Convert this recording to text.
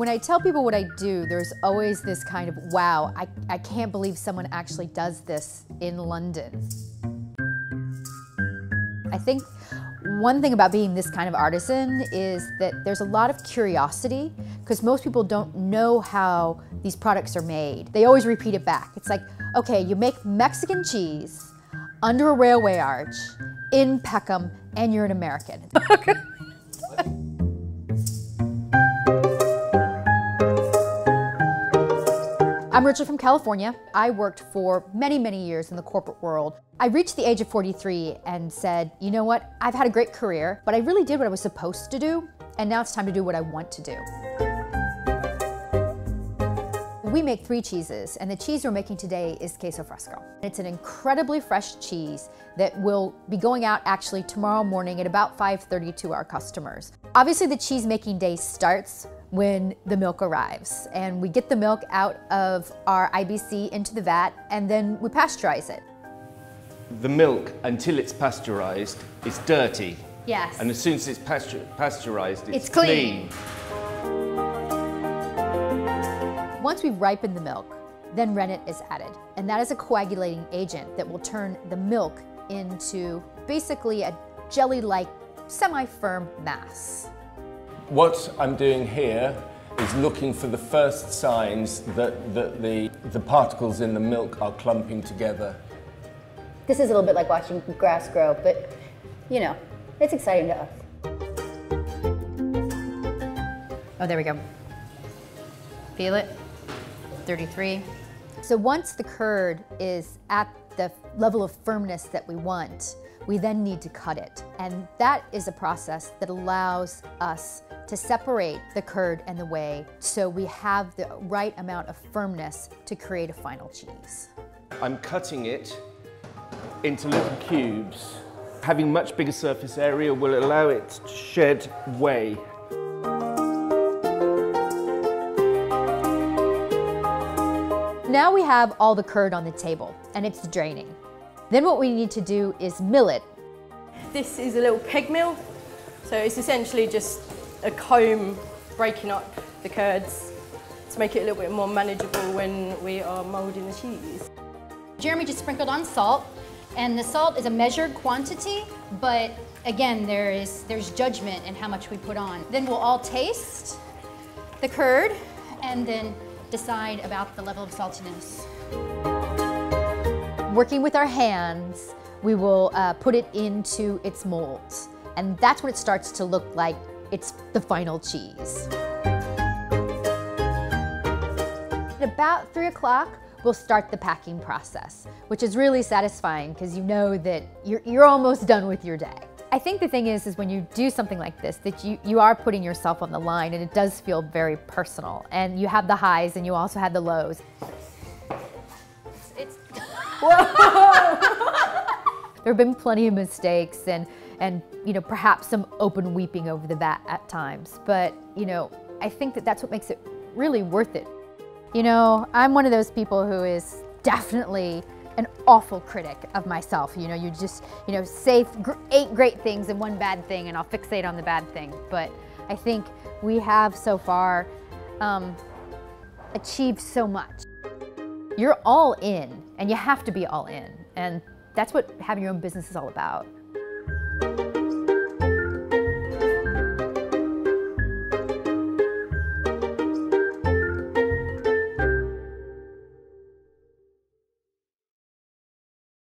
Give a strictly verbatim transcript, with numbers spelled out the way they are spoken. When I tell people what I do, there's always this kind of, wow, I, I can't believe someone actually does this in London. I think one thing about being this kind of artisan is that there's a lot of curiosity, because most people don't know how these products are made. They always repeat it back. It's like, okay, you make Mexican cheese under a railway arch in Peckham, and you're an American. I'm Rachel from California. I worked for many, many years in the corporate world. I reached the age of forty-three and said, you know what, I've had a great career, but I really did what I was supposed to do, and now it's time to do what I want to do. We make three cheeses, and the cheese we're making today is queso fresco. It's an incredibly fresh cheese that will be going out actually tomorrow morning at about five thirty to our customers. Obviously, the cheese making day starts when the milk arrives, and we get the milk out of our I B C into the vat, and then we pasteurize it. The milk, until it's pasteurized, is dirty. Yes. And as soon as it's pasteur pasteurized, it's, it's clean. clean. Once we've ripened the milk, then rennet is added, and that is a coagulating agent that will turn the milk into basically a jelly-like, semi-firm mass. What I'm doing here is looking for the first signs that, that the, the particles in the milk are clumping together. This is a little bit like watching grass grow, but, you know, it's exciting to us. Oh, there we go. Feel it? thirty-three. So once the curd is at the level of firmness that we want, we then need to cut it. And that is a process that allows us to separate the curd and the whey so we have the right amount of firmness to create a final cheese. I'm cutting it into little cubes. Having much bigger surface area will allow it to shed whey. Now we have all the curd on the table and it's draining. Then what we need to do is mill it. This is a little peg mill. So it's essentially just a comb breaking up the curds to make it a little bit more manageable when we are moulding the cheese. Jeremy just sprinkled on salt, and the salt is a measured quantity, but again, there is, there's judgment in how much we put on. Then we'll all taste the curd and then decide about the level of saltiness. Working with our hands, we will uh, put it into its molds, and that's when it starts to look like it's the final cheese. At about three o'clock, we'll start the packing process, which is really satisfying because you know that you're, you're almost done with your day. I think the thing is, is when you do something like this, that you, you are putting yourself on the line, and it does feel very personal. And you have the highs and you also have the lows. It's, it's... Whoa! There have been plenty of mistakes and and you know, perhaps some open weeping over the vat at times. But you know, I think that that's what makes it really worth it. You know, I'm one of those people who is definitely an awful critic of myself. You know, you just, you know, say gr eight great things and one bad thing, and I'll fixate on the bad thing. But I think we have so far um, achieved so much. You're all in, and you have to be all in. And that's what having your own business is all about.